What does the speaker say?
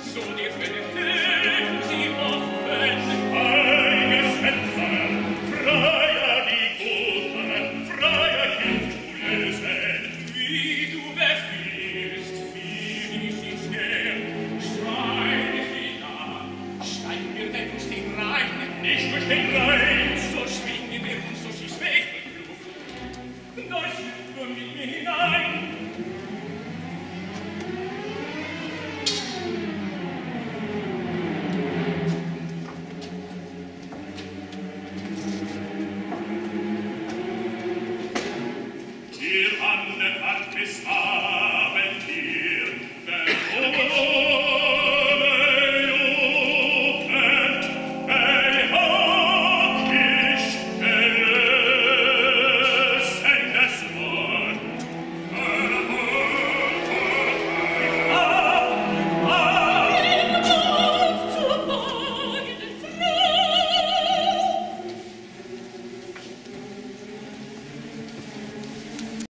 So different.